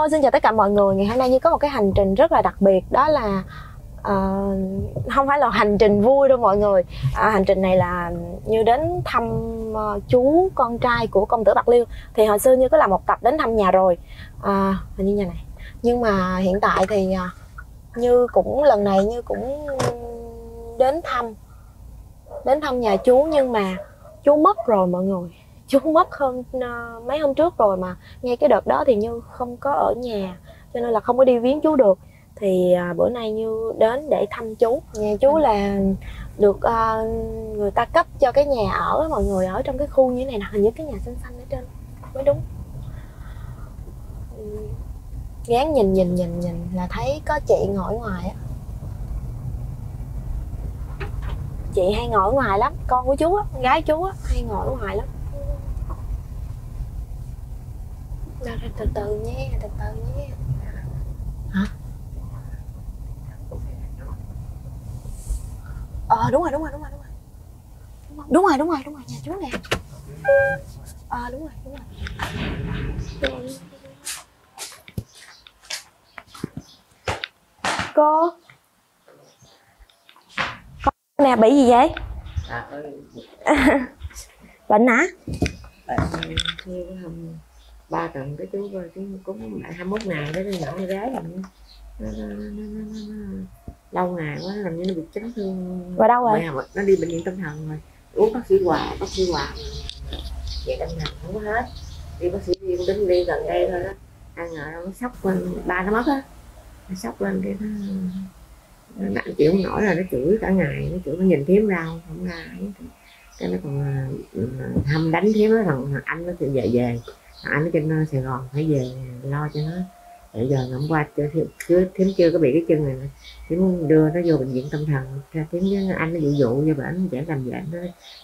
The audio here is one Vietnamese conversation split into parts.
Hello, xin chào tất cả mọi người. Ngày hôm nay Như có một cái hành trình rất là đặc biệt. Đó là không phải là hành trình vui đâu mọi người. Hành trình này là Như đến thăm chú con trai của công tử Bạc Liêu. Thì hồi xưa Như có làm một tập đến thăm nhà rồi, hình như nhà này. Nhưng mà hiện tại thì Như cũng lần này Như cũng đến thăm nhà chú. Nhưng mà chú mất rồi mọi người, chú mất hơn mấy hôm trước rồi, mà ngay cái đợt đó thì Như không có ở nhà cho nên là không có đi viếng chú được. Thì bữa nay Như đến để thăm chú. Nhà chú là được người ta cấp cho cái nhà ở mọi người, ở trong cái khu như thế này nè, hình như cái nhà xanh xanh ở trên mới đúng. Gán nhìn là thấy có chị ngồi ngoài á. Chị hay ngồi ngoài lắm, con của chú á, con gái chú á, hay ngồi ngoài lắm. Đâu, từ từ nha. Hả? Đúng rồi, nhà chú nè. Đúng rồi. Cô. Con nè, bị gì vậy? Bệnh hả? Ba cần cái chú coi chứ cũng 21 ngày đó, nhỏ con gái mình nó lâu ngày quá, làm như nó bị chấn thương. Và đâu rồi? Nó đi bệnh viện tâm thần rồi, uống bác sĩ Hòa vậy tâm thần không có hết, đi bác sĩ đi cũng tính đi gần đây thôi đó. Ăn ngờ đâu nó sốc lên, ba nó mất á, nó sốc lên cái nó chịu không nổi rồi, nó chửi cả ngày, nó chửi, nó nhìn thím ra không ra, cái nó còn hâm đánh thím nó, thằng anh nó thì về. Anh ở trên Sài Gòn phải về lo cho nó. Bây giờ hôm qua thím chưa có bị cái chân này, thím đưa nó vô bệnh viện tâm thần, thím với anh nó dụ cho bển trẻ làm vậy,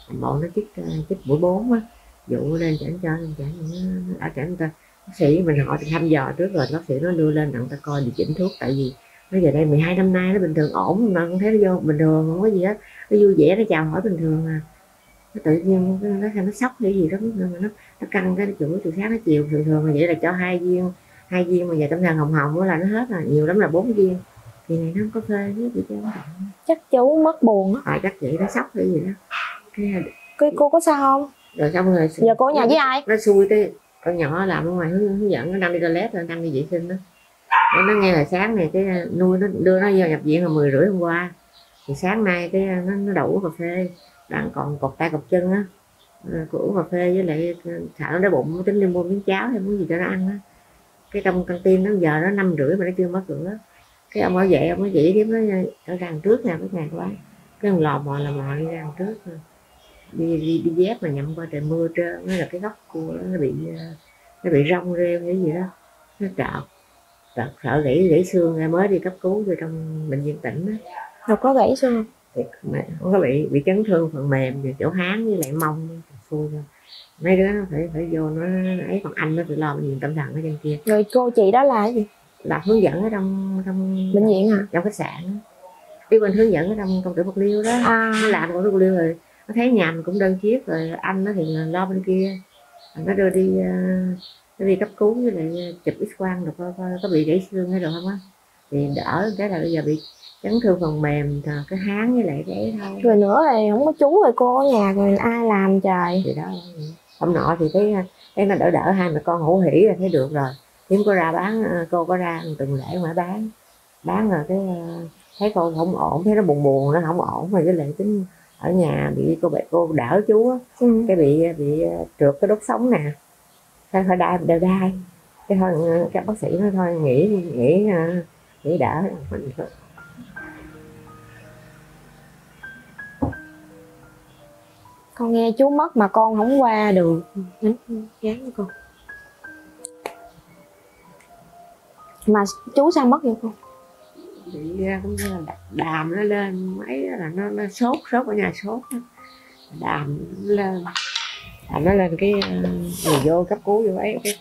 nó bộ nó chích mũi 4 á, dụ lên chảnh cho người ta. Bác sĩ mình họ thì thăm dò trước rồi, bác sĩ nó đưa lên đặng ta coi điều chỉnh thuốc, tại vì nó giờ đây 12 năm nay nó bình thường ổn mà không thấy nó vô bình thường, không có gì hết, nó vui vẻ nó chào hỏi bình thường à. Nó tự nhiên nó sốc hay gì đó, nó căng cái chữ từ sáng tới chiều. Thường vậy là cho hai viên mà giờ tâm thần hồng là nó hết rồi, nhiều lắm là 4 viên. Thì này nó không có phê nữa chị cho nó. Chắc chú mất buồn á. Chắc vậy nó sốc hay gì đó. Cái cô có sao không? Rồi xong rồi. Giờ cô ở nhà với ai? Nó xui cái con nhỏ làm ở ngoài hướng dẫn, nó đang đi toilet rồi, đang đi vệ sinh đó. Nó nghe là sáng này cái nuôi nó đưa nó vô nhập viện là 10:30 hôm qua. Thì sáng nay cái nó đậu cà phê. Đang còn cột tay cột chân á, cô uống cà phê với lại thả nó đói bụng, tính đi mua miếng cháo hay muốn gì cho nó ăn á. Cái trong căng tin nó giờ nó 5:30 mà nó chưa mở cửa. Cái ông bảo vệ, ông nói chỉ tiếp nó ở đằng trước nè, cái ngày quá cái ông lò mò đi ra đằng trước rồi. Đi dép mà nhậm qua trời mưa trơn, nó là cái góc của nó bị rong rêu hay gì đó, nó trợt sợ gãy xương. Mới đi cấp cứu rồi trong bệnh viện tỉnh á, đâu có gãy xương mà không có bị chấn thương phần mềm rồi chỗ háng với lại mông thôi. Mấy đứa nó phải vô nó ấy, còn anh nó tự lo bệnh viện tâm thần ở trên kia. Rồi cô chị đó là cái gì? Là hướng dẫn ở trong bệnh viện hả? Trong khách sạn. Đi bên hướng dẫn ở trong công tử Bạc Liêu đó. Nó làm công tử Bạc Liêu rồi. Nó thấy nhà mình cũng đơn chiếc rồi, anh nó thì lo bên kia. Nó đưa đi cấp cứu với lại chụp x-quang được coi có bị gãy xương hay được không á. Thì đỡ cái là bây giờ bị chấn thương phần mềm, cái háng với lại cái thôi. Rồi nữa thì không có chú rồi cô ở nhà rồi ai làm trời. Thì đó, hôm nọ thì thấy nó đỡ, hai mẹ con hữu hỉ rồi thấy được rồi. Thím có ra bán, cô có ra từng lễ mà bán rồi cái thấy cô không ổn, thấy nó buồn nó không ổn rồi, với lại tính ở nhà bị cô đỡ chú á, cái bị trượt cái đốt sống nè, phải đai cái thôi các bác sĩ nói thôi nghỉ đỡ mình. Con nghe chú mất mà con không qua được. Gán con. Mà chú sao mất vậy con? Bị cũng như là đàm nó lên mấy là nó sốt ở nhà sốt đó. Đàm nó lên cái người vô cấp cứu vô ấy cái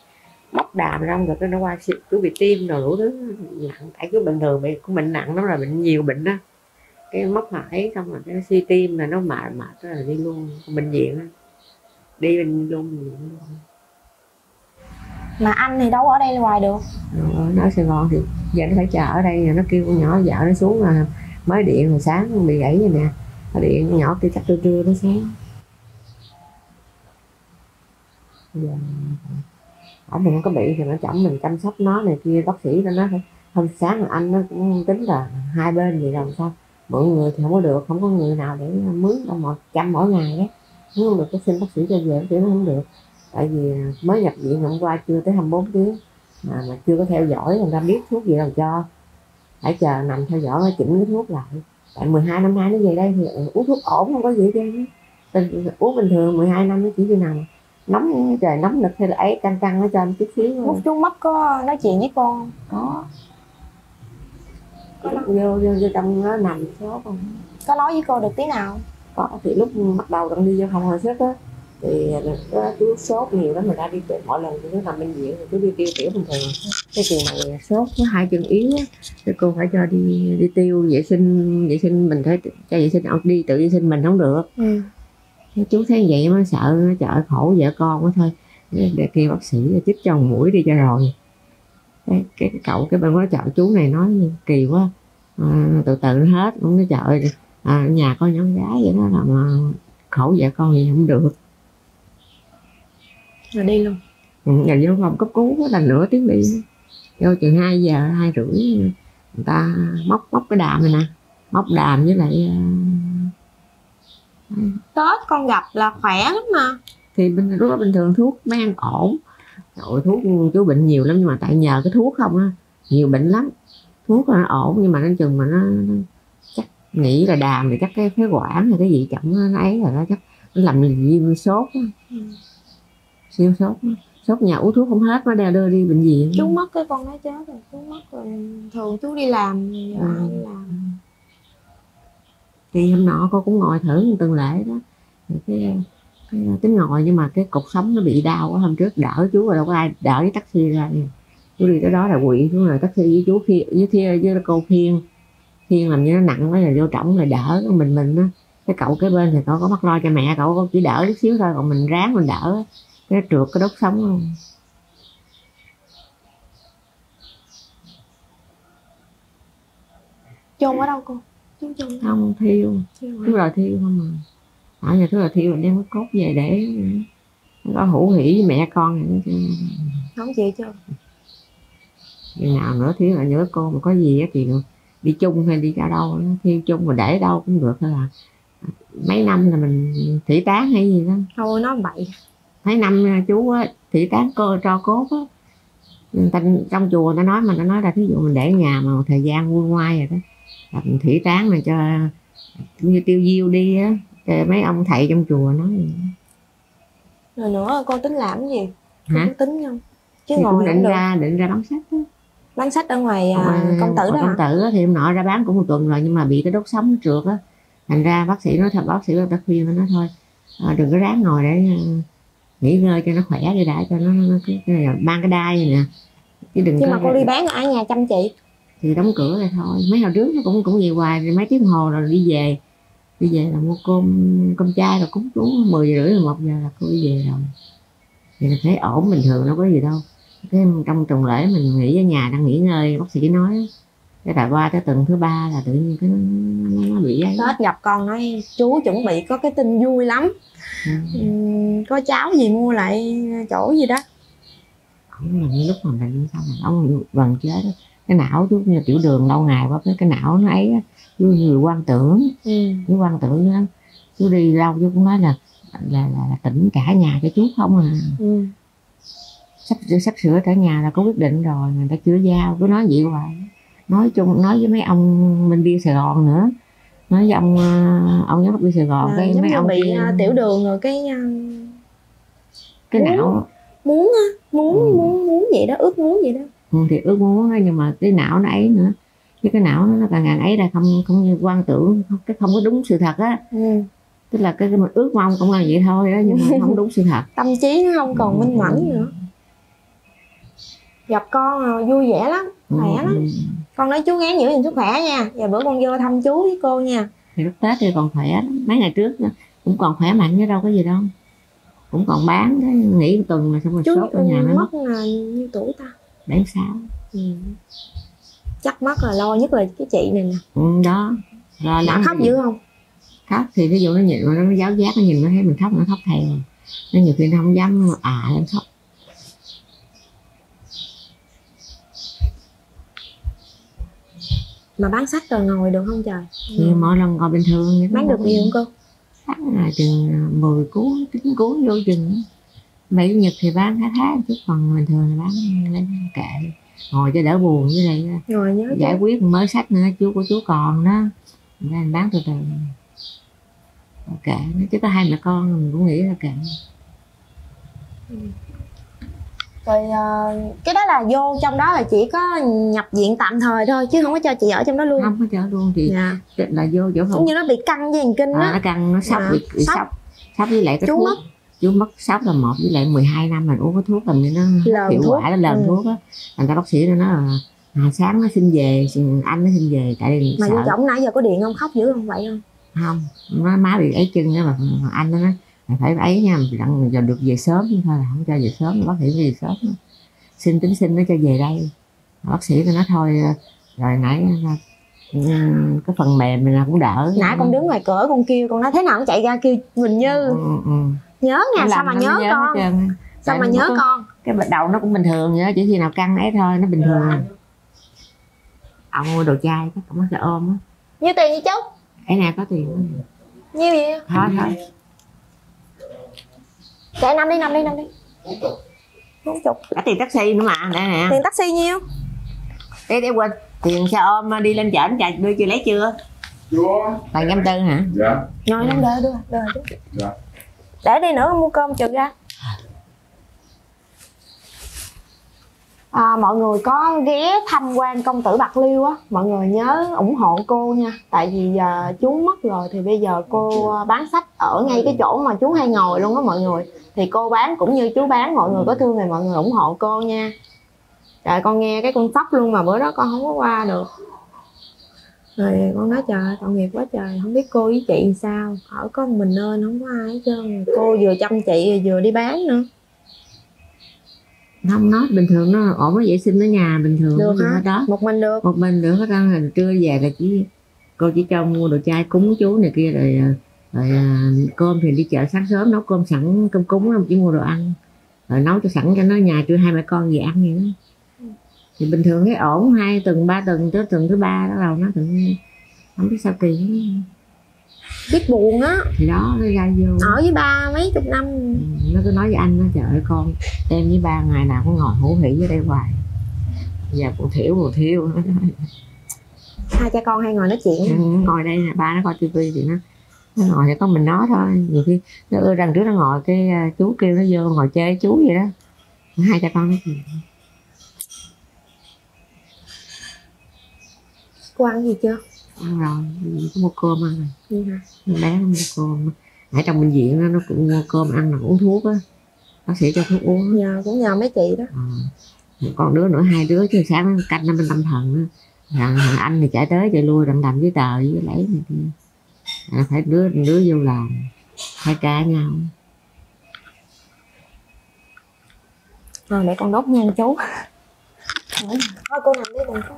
bóc đàm ra rồi cái nó qua cứ bị tim rồi đủ thứ nặng, tại cứ bình thường bị cũng bệnh nặng lắm rồi, bệnh nhiều bệnh đó. Cái móc phải xong rồi cái suy tim là nó mệt rồi đi luôn bệnh viện á, đi luôn. Mà anh thì đâu ở đây hoài được. Nó ở Sài Gòn thì giờ nó phải chờ ở đây, nó kêu con nhỏ vợ nó xuống mà mới điện hồi sáng bị gãy vậy nè. Nó điện con nhỏ kia chắc trưa trưa nó sáng. Giờ ở mình có bị thì nó chồng mình chăm sóc nó này kia, bác sĩ nó nói hôm sáng là anh nó cũng tính là hai bên vậy làm sao mọi người thì không có được, không có người nào để mướn đâu, 100 mỗi ngày đấy, mướn được cái xin bác sĩ cho về chứ nó không được, tại vì mới nhập viện hôm qua chưa tới 24 tiếng mà chưa có theo dõi, người ta biết thuốc gì làm cho phải chờ nằm theo dõi mới chỉnh cái thuốc lại, tại 12 năm nay nó về đây thì uống thuốc ổn không có gì chứ, uống bình thường 12 năm nó chỉ đi nằm nóng trời nóng nực hay là ấy căng căng nó cho anh chút xíu. Lúc chú mất có nói chuyện với con có vô trong nó nằm số con có nói với cô được tí nào có, thì lúc bắt đầu đang đi vô phòng hồi sức á thì chú sốt nhiều lắm, mình ra đi mỗi lần thì cứ nằm bệnh viện thì cứ đi tiêu tiểu bình thường, cái chừng này sốt với hai chân yếu á thì cô phải cho đi tiêu vệ sinh mình thấy cho vệ sinh đi tự vệ sinh mình không được. Chú thấy vậy mới sợ chợ khổ vợ con quá thôi, để kêu bác sĩ chích cho mũi đi cho rồi. Cái cậu cái bên đó chợ chú này nói kỳ quá, từ từ nó hết, nó chợ nhà con nhỏ gái vậy đó là khổ vợ con gì không được. Rồi đi luôn. Rồi vô phòng cấp cứu là nửa tiếng đi, vô chừng 2 giờ 2 rưỡi người ta móc cái đàm này nè, móc đàm với lại. Tết con gặp là khỏe lắm mà. Thì lúc đó bình thường thuốc mấy ăn ổn. Trời, thuốc chú bệnh nhiều lắm nhưng mà tại nhờ cái thuốc không á, nhiều bệnh lắm. Thuốc là nó ổn nhưng mà đến chừng mà nó chắc nghĩ là đàm thì chắc cái phế quản hay cái gì chậm nó ấy rồi đó, chắc nó làm gì sốt á. Siêu sốt á. Sốt nhà uống thuốc không hết nó đưa đi bệnh viện. Chú mất cái con nó chết rồi, chú mất rồi. Thường chú đi làm giờ ai đi làm. Thì hôm nọ cô cũng ngồi thử từng lễ đó, cái tính ngồi nhưng mà cái cột sống nó bị đau quá, hôm trước đỡ chú rồi đâu có ai đỡ với taxi ra, chú đi tới đó là quỵ xuống rồi taxi với chú khi với cô khiêng làm như nó nặng quá là vô trỏng là đỡ mình đó. Cái cậu kế bên thì cậu có mắc lo cho mẹ, cậu chỉ đỡ chút xíu thôi, còn mình ráng mình đỡ cái trượt cái đốt sống luôn. Chôn ở đâu cô? Không, thiêu không mà. Ở nhà thứ là thiêu, mình đem cái cốt về để nó hữu hỷ với mẹ con. Không chịu chưa? Ngày nào nữa thiếu là nhớ cô mà có gì á thì đi chung hay đi ra đâu, thiêu chung mà để đâu cũng được, hay là mấy năm là mình thị tán hay gì đó. Thôi nói bậy. Mấy năm chú á, thị tán cơ cho cốt á. Trong chùa người ta nói mình, nó nói là thí dụ mình để nhà mà một thời gian nguôi ngoai rồi đó, thủy tán mà cho như tiêu diêu đi á, mấy ông thầy trong chùa nói gì. Rồi nữa cô tính làm cái gì? Hả? Cô tính không? Chứ thì ngồi định ra bán sách đó. Bán sách ở ngoài Công Tử đó. Công Tử đó, thì hôm nọ ra bán cũng một tuần rồi nhưng mà bị cái đốt sống nó trượt á, thành ra bác sĩ người ta khuyên nó thôi đừng có ráng ngồi để nghỉ ngơi cho nó khỏe đi đã, cho nó mang cái đai này nè. Chứ đừng. Nhưng mà cô đi bán ở nhà chăm chị. Thì đóng cửa rồi thôi, mấy hồi trước nó cũng về hoài rồi, mấy tiếng hồ rồi đi về là mua cơm chai rồi cúng chú 10 giờ rưỡi rồi 1 giờ là cô đi về rồi, thì mình thấy ổn bình thường đâu có gì đâu. Cái trong tuần lễ mình nghỉ ở nhà đang nghỉ ngơi, bác sĩ nói cái tại qua tới tuần thứ 3 là tự nhiên cái nó bị ấy. Tết gặp con nói chú chuẩn bị có cái tin vui lắm, có cháo gì mua lại chỗ gì đó. Ông là lúc mà bệnh xong là ông gần chết đó. Cái não chú như tiểu đường lâu ngày quá, cái não nó ấy chú nhiều quan tưởng, chú quan tưởng lắm, chú đi lâu chú cũng nói là tỉnh cả nhà cho chú không à. Sắp sửa cả nhà là có quyết định rồi, người ta chưa giao, cứ nói vậy hoài. Nói chung nói với mấy ông bên bia Sài Gòn nữa, nói với ông giám đốc bia Sài Gòn cái mấy ông bị tiểu đường rồi cái não muốn vậy đó, ước muốn vậy đó. Thì ước muốn thôi nhưng mà cái não nó ấy nữa, chứ cái não nó càng ngày ấy là không như quan tưởng, không có đúng sự thật á. Tức là cái mình ước mong cũng là vậy thôi đó nhưng mà không đúng sự thật, tâm trí nó không còn minh mẫn nữa. Gặp con vui vẻ lắm, khỏe lắm. Con nói chú ngán giữ gìn sức khỏe nha, và bữa con vô thăm chú với cô nha. Thì lúc Tết thì còn khỏe lắm, mấy ngày trước cũng còn khỏe mạnh chứ đâu có gì đâu. cũng còn bán, nghỉ tuần là xong rồi sốt ở nhà nó mất. Là nhiêu tuổi ta? 76. Ừ. Chắc mất là lo nhất là cái chị này nè. Ừ, đó. Rồi nó khóc dữ không? Khóc thì ví dụ nó nhìn nó giáo giác, nó nhìn nó thấy mình khóc, nó khóc theo. Nó nhiều khi nó không dám à lên khóc. Mà bán sách rồi ngồi được không trời? Ừ. Mỗi lần ngồi bình thường. Bán được nhiều không cô? Bán là chừng 10 cuốn, 9 cuốn vô chừng. Mỹ Nhật thì bán khá khá chứ còn bình thường là bán lên kệ. Ngồi cho đỡ buồn với lại giải chứ. Quyết mới sách nữa, chú của chú còn đó. Nên mình bán từ từ. Kệ, chứ có hai mẹ con mình cũng nghĩ là kệ. Ừ. Rồi cái đó là vô trong đó là chỉ có nhập viện tạm thời thôi chứ không có cho chị ở trong đó luôn? Không có cho luôn chị, dạ. Là vô chỗ không. Như nó bị căng với thần kinh đó. Nó căng, nó sốc, dạ. Bị sốc. Sốc với lại cái chú thuốc. Chú mất sốc là một với lại 12 năm mình uống cái thuốc làm cho nó hiệu quả, nó lờn thuốc á. Thành ra bác sĩ nó nói là sáng nó xin về, anh nó xin về tại vì mà sợ. Mà vô chồng nãy giờ có điện không, khóc dữ không vậy không? Không, nó má bị ấy chân đó mà anh nó nói phải ấy nha, đặng giờ được về sớm thôi, là không cho về sớm, bác sĩ về sớm đó. Xin tính xin nó cho về đây. Bác sĩ nó nói thôi, rồi nãy cái phần mềm này cũng đỡ. Nãy con đứng ngoài cửa con kêu, con nói thế nào cũng chạy ra kêu Huỳnh Như. Nhớ nha, sao mà nhớ con. Sao mà nhớ con. Cái đầu nó cũng bình thường nữa, chỉ khi nào căng ấy thôi, nó bình thường. Ông mua đồ chai chắc cũng sẽ ôm á. Nhiêu tiền vậy chú? Cái nào có tiền đó. Nhiêu vậy? Thôi kệ, năm đi 40. Đã tiền taxi nữa mà, đây nè. Tiền taxi nhiêu? Để quên, tiền xe ôm đi lên chợ anh chạy đưa chưa, lấy chưa? Chưa. Bằng 54 hả? Dạ. Ngồi lên đợi đưa. Dạ. Để đi nữa mua cơm trừ ra. À, mọi người có ghé tham quan công tử Bạc Liêu á, mọi người nhớ ủng hộ cô nha. Tại vì giờ chú mất rồi thì bây giờ cô bán sách ở ngay cái chỗ mà chú hay ngồi luôn á mọi người. Thì cô bán cũng như chú bán, mọi người có thương thì mọi người ủng hộ cô nha. Trời, con nghe cái con sốc luôn mà bữa đó con không có qua được. Rồi con nói trời, tội nghiệp quá trời, không biết cô với chị sao. Ở có mình nên không có ai hết trơn. Cô vừa chăm chị vừa đi bán nữa. Không, nó bình thường, nó ổn, nó vệ sinh ở nhà bình thường được hết đó. Một mình được hết á, trưa về là chỉ cô chỉ cho mua đồ chai cúng chú này kia rồi cơm thì đi chợ sáng sớm nấu cơm sẵn, cơm cúng không, chỉ mua đồ ăn rồi nấu cho sẵn cho nó nhà trưa hai mẹ con về ăn vậy đó. Thì bình thường thấy ổn, 2 tuần 3 tuần tới tuần thứ 3 đó đầu nó tự nhiên không biết sao kỳ biết buồn á thì đó nó ra vô ở với ba mấy chục năm. Nó cứ nói với anh nó trời ơi con em với ba ngày nào cũng ngồi hủ hỉ với đây hoài, giờ còn thiếu hai cha con hay ngồi nói chuyện. Ngồi đây nè, ba nó coi tivi thì nó ngồi thì có mình nói thôi, nhiều khi nó ưa rằng trước nó ngồi cái chú kêu nó vô ngồi chơi chú vậy đó, hai cha con nói chuyện. Cô ăn gì chưa? Ăn rồi, có mua cơm ăn rồi. Vậy hả? Con bé nó mua cơm. Ở trong bệnh viện đó, nó cũng mua cơm ăn là uống thuốc á. Bác sĩ cho thuốc uống. Nhờ, cũng nhờ mấy chị đó. À, còn đứa nữa, 2 đứa chứ sáng canh nó bên tâm thần đó. Thằng anh thì chạy tới chạy lui đặng đầm với tờ với lấy này kia. À, phải đứa vô làm, phải trả nhau. Rồi để con đốt nhang chú. Thôi cô nằm đi đừng có.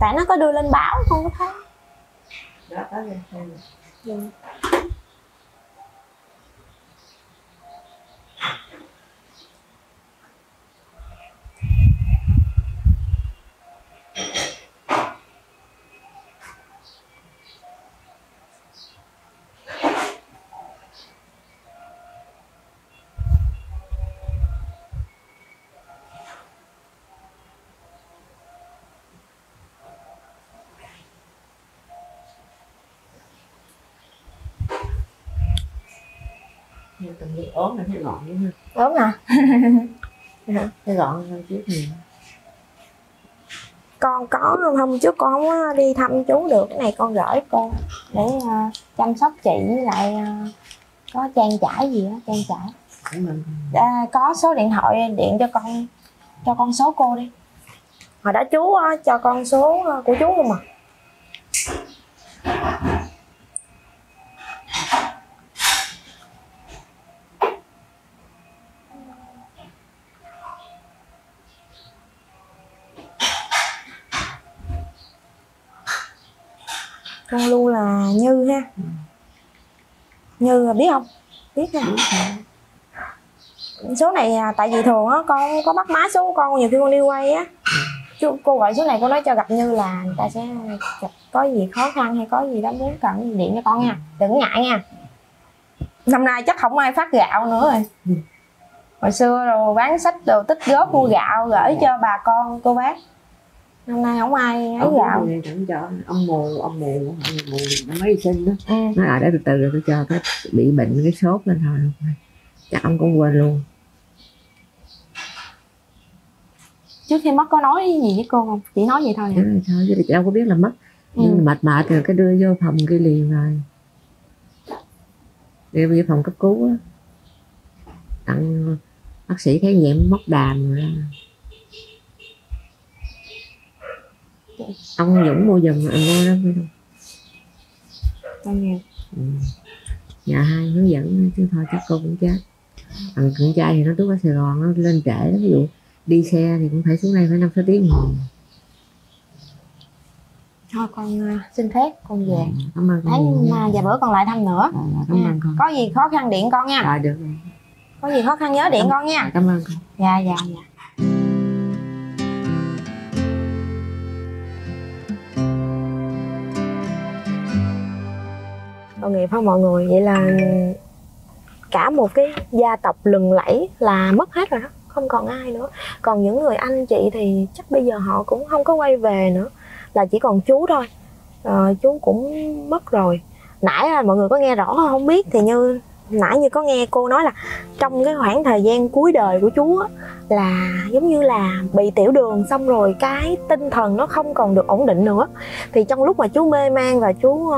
Tại nó có đưa lên báo không có thấy. Đó, có lên thôi. Dạ. Ốm hả? Nó gọn hơn trước nhiều. Con có hôm trước con không có đi thăm chú được, cái này con gửi cô để chăm sóc chị, với lại có trang trải gì đó, trang trải. Có số điện thoại điện cho con, cho con số cô đi. Hồi đã chú cho con số của chú không à? Con Lu là Như ha. Như biết không? Biết ha. Số này tại vì thường á con có bắt má số của con, nhiều khi con đi quay á, cô gọi số này cô nói cho gặp Như là người ta sẽ có gì khó khăn hay có gì đó muốn cần điện cho con nha, đừng ngại nha. Năm nay chắc không ai phát gạo nữa rồi. Hồi xưa rồi bán sách đồ tích góp mua gạo gửi cho bà con cô bác. Năm nay không ai ấy gạo. Ông mù mới sinh đó. Nó ở đó từ từ rồi tôi cho cái bị bệnh cái sốt lên thôi. Chắc ông cũng quên luôn. Trước khi mất có nói gì với cô không? Chỉ nói vậy thôi hả? Nói thôi chứ đâu có biết là mất. Nhưng mệt rồi cái đưa vô phòng kia liền rồi. Đưa vô phòng cấp cứu á. Tặng bác sĩ khám nghiệm móc đàm rồi đó. Ông Dũng mua giùm anh mua đó thôi. Nhà hai hướng dẫn chứ thôi chắc cô cũng chết. Thằng con trai thì nó tuốt ở Sài Gòn nó lên trễ đó, ví dụ đi xe thì cũng phải xuống đây phải 5-6 tiếng rồi. Thôi con xin phép con về. Cảm ơn con. Và bữa còn lại thăm nữa. Cảm ơn con. Có gì khó khăn điện con nha. Rồi được rồi. Có gì khó khăn nhớ điện con nha. Cảm ơn con. Dạ dạ dạ. Tội nghiệp hả mọi người? Vậy là cả một cái gia tộc lừng lẫy là mất hết rồi đó, không còn ai nữa. Còn những người anh chị thì chắc bây giờ họ cũng không có quay về nữa, là chỉ còn chú thôi. Chú cũng mất rồi. Nãy là mọi người có nghe rõ không biết thì như nãy như có nghe cô nói là trong cái khoảng thời gian cuối đời của chú á, là giống như là bị tiểu đường xong rồi cái tinh thần nó không còn được ổn định nữa. Thì trong lúc mà chú mê man và chú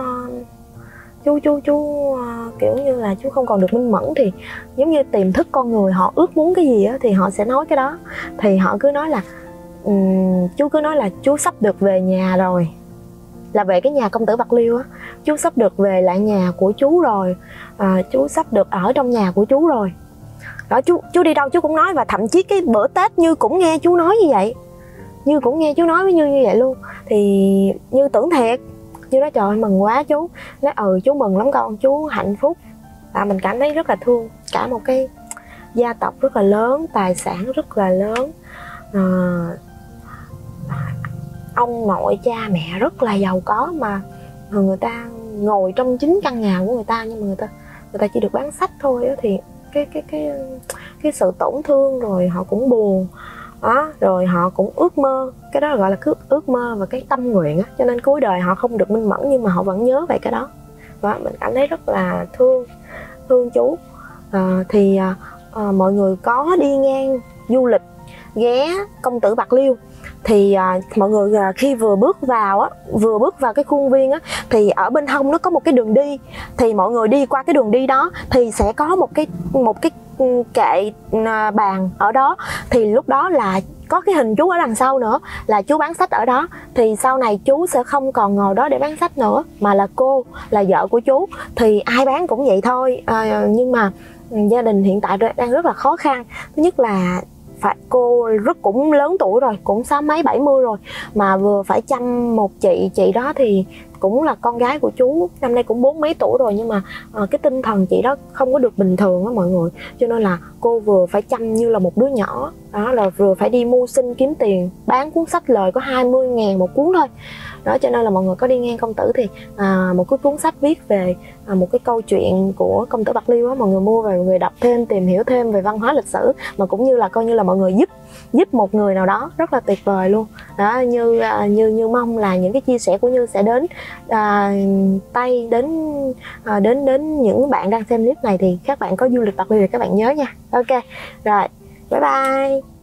kiểu như là chú không còn được minh mẫn thì giống như tiềm thức con người họ ước muốn cái gì á thì họ sẽ nói cái đó. Thì họ cứ nói là chú cứ nói là chú sắp được về nhà rồi, là về cái nhà công tử Bạc Liêu á, chú sắp được về lại nhà của chú rồi, chú sắp được ở trong nhà của chú rồi đó. Chú đi đâu chú cũng nói, và thậm chí cái bữa Tết Như cũng nghe chú nói như vậy, Như cũng nghe chú nói với Như như vậy luôn. Thì Như tưởng thiệt, Như nói trời ơi mừng quá chú, nói ừ chú mừng lắm con, chú hạnh phúc. Và mình cảm thấy rất là thương, cả một cái gia tộc rất là lớn, tài sản rất là lớn, ông nội cha mẹ rất là giàu có, mà người ta ngồi trong chính căn nhà của người ta, nhưng mà người ta chỉ được bán sách thôi á. Thì cái sự tổn thương rồi họ cũng buồn đó, rồi họ cũng ước mơ, cái đó gọi là cứ ước mơ và cái tâm nguyện á, cho nên cuối đời họ không được minh mẫn nhưng mà họ vẫn nhớ về cái đó. Và mình cảm thấy rất là thương chú. Mọi người có đi ngang du lịch ghé công tử Bạc Liêu thì mọi người khi vừa bước vào cái khuôn viên á, thì ở bên hông nó có một cái đường đi, thì mọi người đi qua cái đường đi đó thì sẽ có một cái kệ bàn ở đó, thì lúc đó là có cái hình chú ở đằng sau nữa, là chú bán sách ở đó. Thì sau này chú sẽ không còn ngồi đó để bán sách nữa, mà là cô là vợ của chú thì ai bán cũng vậy thôi. Nhưng mà gia đình hiện tại đang rất là khó khăn. Thứ nhất là cô cũng lớn tuổi rồi, cũng 60-70 rồi, mà vừa phải chăm một chị đó thì cũng là con gái của chú, năm nay cũng 40 mấy tuổi rồi, nhưng mà cái tinh thần chị đó không có được bình thường á mọi người. Cho nên là cô vừa phải chăm như là một đứa nhỏ đó, là vừa phải đi mưu sinh kiếm tiền bán cuốn sách lời có 20.000 một cuốn thôi đó. Cho nên là mọi người có đi ngang công tử thì một cái cuốn sách viết về một cái câu chuyện của công tử Bạc Liêu á, mọi người mua về mọi người đọc thêm, tìm hiểu thêm về văn hóa lịch sử, mà cũng như là coi như là mọi người giúp một người nào đó rất là tuyệt vời luôn đó. Như mong là những cái chia sẻ của Như sẽ đến đến những bạn đang xem clip này, thì các bạn có du lịch Bạc Liêu thì các bạn nhớ nha. Ok rồi, bye bye.